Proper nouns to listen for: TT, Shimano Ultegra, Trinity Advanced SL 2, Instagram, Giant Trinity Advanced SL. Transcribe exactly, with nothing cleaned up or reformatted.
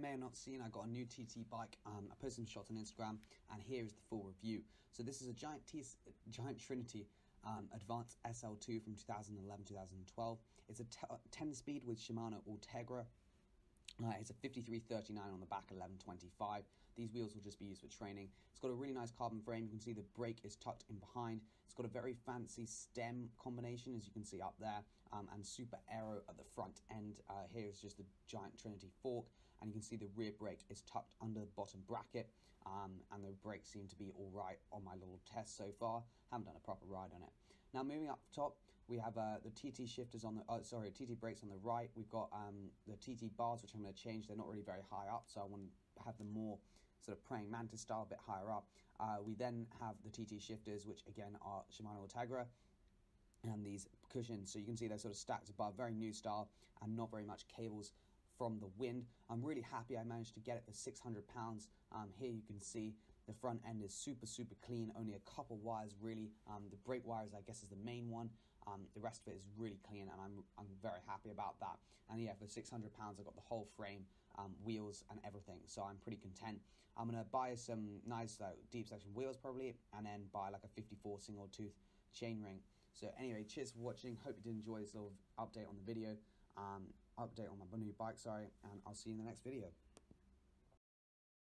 may have not seen, I got a new T T bike and I posted some shots on Instagram, and here is the full review. So this is a Giant, T Giant Trinity um, Advanced S L two from two thousand eleven to two thousand twelve. It's a ten speed with Shimano Ultegra. Uh, it's a fifty-three thirty-nine on the back, eleven twenty-five. These wheels will just be used for training. It's got a really nice carbon frame. You can see the brake is tucked in behind. It's got a very fancy stem combination, as you can see up there, um, and super aero at the front end. Uh, here is just the Giant Trinity fork, and you can see the rear brake is tucked under the bottom bracket, um, and the brakes seem to be all right on my little test so far. Haven't done a proper ride on it. Now moving up top, we have uh, the T T shifters on the, uh, sorry, T T brakes on the right. We've got um, the T T bars, which I'm going to change. They're not really very high up, so I want to have them more sort of praying mantis style, a bit higher up. Uh, we then have the T T shifters, which again are Shimano Ultegra, and these cushions. So you can see they're sort of stacked above, very new style, and not very much cables from the wind. I'm really happy I managed to get it for six hundred pounds. Um, here you can see the front end is super, super clean, only a couple wires really. Um, the brake wires, I guess, is the main one. Um, the rest of it is really clean, and I'm, I'm very happy about that. And yeah, for six hundred pounds, I got the whole frame, um, wheels and everything. So I'm pretty content. I'm gonna buy some nice uh, deep section wheels probably, and then buy like a fifty-four single tooth chain ring. So anyway, cheers for watching. Hope you did enjoy this little update on the video. Um, update on my new bike, sorry, and I'll see you in the next video.